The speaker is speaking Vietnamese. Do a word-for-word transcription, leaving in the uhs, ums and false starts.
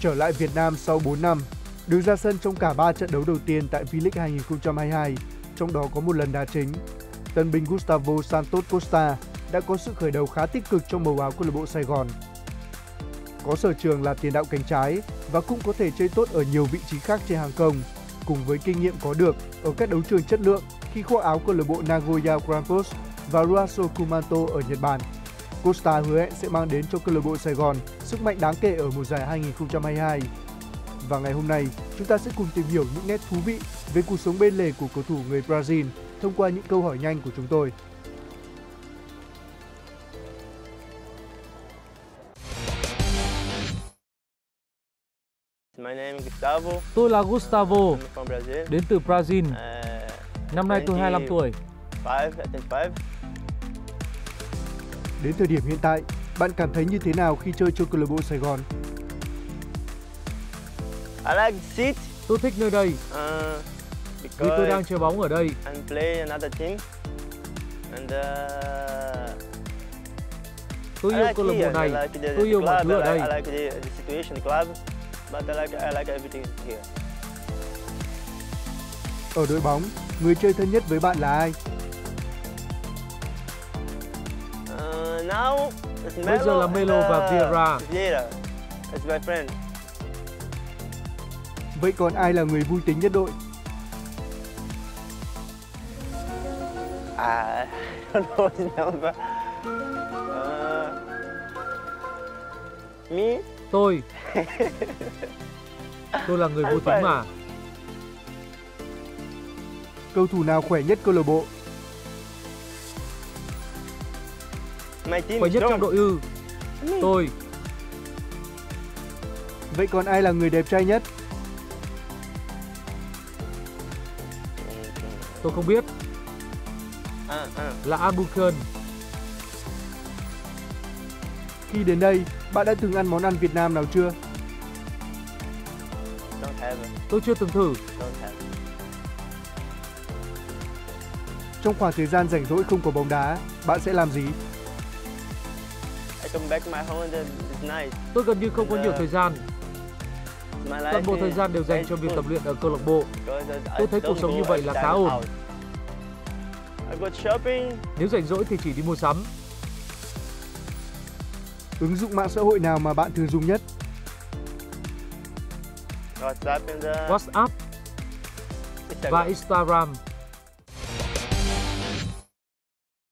Trở lại Việt Nam sau bốn năm, đứng ra sân trong cả ba trận đấu đầu tiên tại V-League hai nghìn không trăm hai mươi hai, trong đó có một lần đá chính, tân binh Gustavo Santos Costa đã có sự khởi đầu khá tích cực trong màu áo câu lạc bộ Sài Gòn. Có sở trường là tiền đạo cánh trái và cũng có thể chơi tốt ở nhiều vị trí khác trên hàng công, cùng với kinh nghiệm có được ở các đấu trường chất lượng khi khoác áo câu lạc bộ Nagoya Grampus và Ruasso Kumamoto ở Nhật Bản. Costa hứa hẹn sẽ mang đến cho câu lạc bộ Sài Gòn sức mạnh đáng kể ở mùa giải hai nghìn không trăm hai mươi hai. Và ngày hôm nay, chúng ta sẽ cùng tìm hiểu những nét thú vị về cuộc sống bên lề của cầu thủ người Brazil thông qua những câu hỏi nhanh của chúng tôi. Tôi là Gustavo, đến từ Brazil. Năm nay tôi hai mươi lăm tuổi. Đến thời điểm hiện tại, bạn cảm thấy như thế nào khi chơi cho câu lạc bộ Sài Gòn? Tôi thích nơi đây, vì tôi đang chơi bóng ở đây. Tôi yêu câu lạc bộ này, tôi yêu mọi thứ ở đây. Ở đội bóng, người chơi thân nhất với bạn là ai? Bây giờ là Melo và Vierra. Vậy còn ai là người vui tính nhất đội? À, I don't know his number. Uh, me? Tôi. Tôi là người vui tính mà. Cầu thủ nào khỏe nhất câu lạc bộ? Khỏe nhất trong đội ư? Tôi. Vậy còn ai là người đẹp trai nhất? Tôi không biết. Là Abukhan. Khi đến đây, bạn đã từng ăn món ăn Việt Nam nào chưa? Tôi chưa từng thử. Trong khoảng thời gian rảnh rỗi không có bóng đá, bạn sẽ làm gì? Tôi gần như không có nhiều thời gian. Toàn bộ thời gian đều dành cho việc tập luyện ở câu lạc bộ. Tôi thấy cuộc sống như vậy là khá ổn. Nếu rảnh rỗi thì chỉ đi mua sắm. Ứng dụng mạng xã hội nào mà bạn thường dùng nhất? WhatsApp và Instagram.